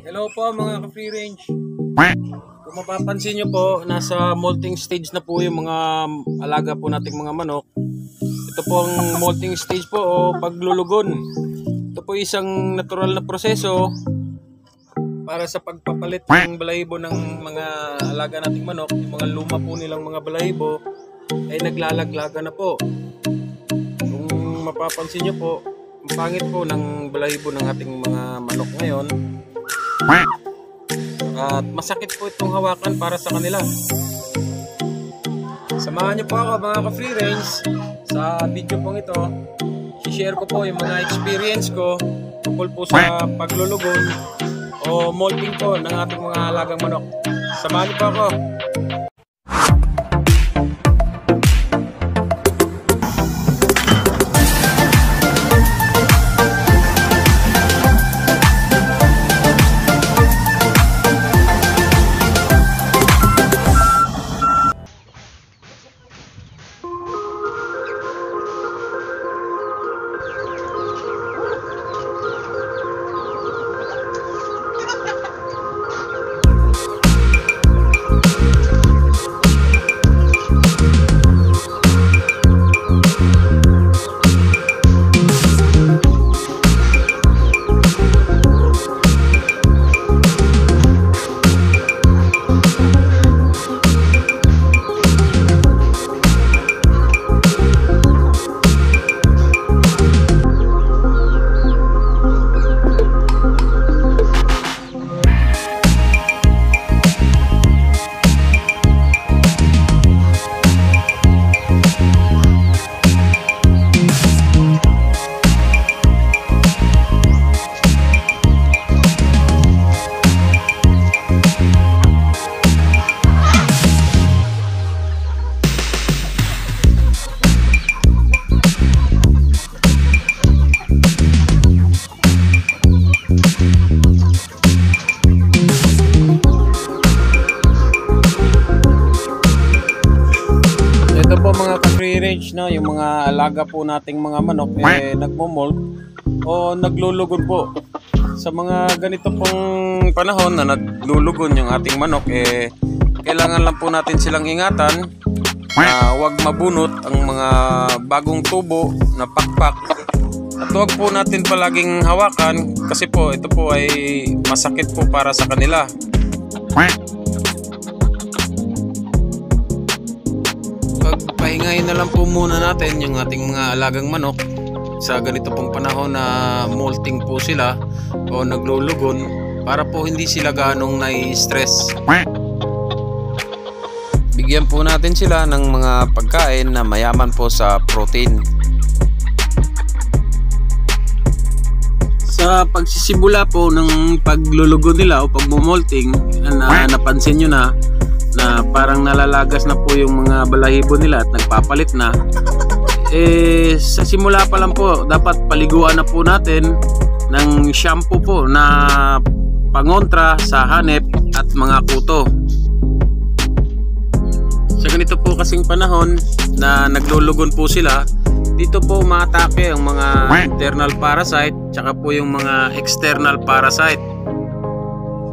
Hello po mga ka-free range. Kung mapapansin nyo po, nasa molting stage na po yung mga alaga po nating mga manok. Ito po ang molting stage po o paglulugon. Ito po isang natural na proseso para sa pagpapalit ng balahibo ng mga alaga nating manok. Yung mga luma po nilang mga balahibo ay naglalaglaga na po. Kung mapapansin nyo po, ang pangit po ng balahibo ng ating mga manok ngayon, at masakit po itong hawakan para sa kanila. Samahan niyo po ako mga ka-free range sa video pong ito. I-share ko po yung mga experience ko tungkol po sa paglulugon o molting po ng ating mga alagang manok. Samahan niyo po ako. Range na yung mga alaga po nating mga manok nagmo-molt o naglulugon po. Sa mga ganito pong panahon na naglulugon yung ating manok, kailangan lang po natin silang ingatan na huwag mabunot ang mga bagong tubo na pakpak, at huwag po natin palaging hawakan kasi po ito po ay masakit po para sa kanila. Pahingayin na lang po muna natin yung ating mga alagang manok sa ganito pong panahon na molting po sila o naglulugon para po hindi sila ganong nai-stress. Bigyan po natin sila ng mga pagkain na mayaman po sa protein. Sa pagsisimula po ng paglulugon nila o pagmomolting, napansin nyo na parang nalalagas na po yung mga balahibo nila at nagpapalit na, sa simula pa lang po dapat paliguan na po natin ng shampoo po na pangontra sa hanep at mga kuto. Sa ganito po kasing panahon na naglulugon po sila, dito po umaatake ang mga internal parasite tsaka po yung mga external parasite.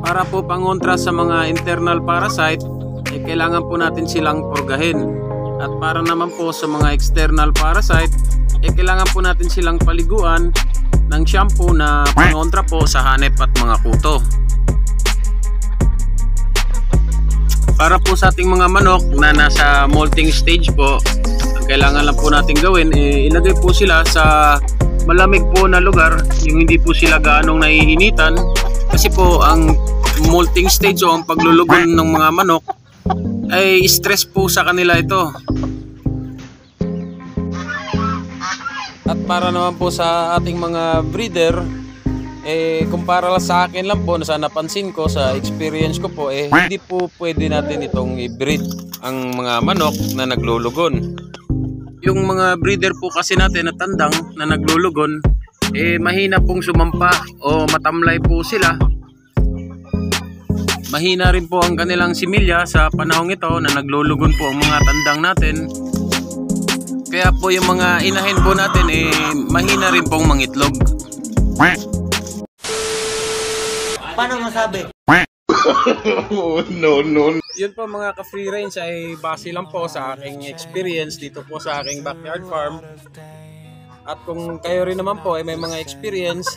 Para po pangontra sa mga internal parasite, kailangan po natin silang purgahin, at para naman po sa mga external parasite, kailangan po natin silang paliguan ng shampoo na pangontra po sa hanep at mga kuto. Para po sa ating mga manok na nasa molting stage po, ang kailangan lang po natin gawin, ilagay po sila sa malamig po na lugar, yung hindi po sila gaanong nahihinitan, kasi po ang molting stage o ang paglulugon ng mga manok ay stress po sa kanila ito. At para naman po sa ating mga breeder, kumpara lang sa akin lang po, nasa napansin ko sa experience ko po, hindi po pwede natin itong i-breed ang mga manok na naglulugon. Yung mga breeder po kasi natin na tandang na naglulugon, mahina pong sumampa o matamlay po sila. Mahina rin po ang kanilang similya sa panahong ito na naglulugon po ang mga tandang natin. Kaya po yung mga inahin po natin mahina rin pong mangitlog. Paano masabi? No. Yun po mga ka-free range ay base lang po sa aking experience dito po sa aking backyard farm. At kung kayo rin naman po ay may mga experience,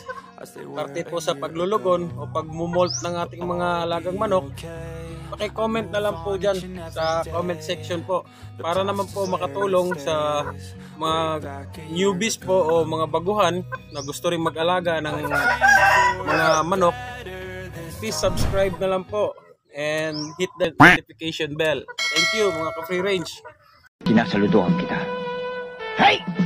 parte po sa paglulugon o pagmumolt ng ating mga alagang manok, pakicomment na lang po dyan sa comment section po. Para naman po makatulong sa mga newbies po o mga baguhan na gusto rin mag-alaga ng mga manok. Please subscribe na lang po and hit the notification bell. Thank you mga ka-free range. Kinasaludohan kita. Hey!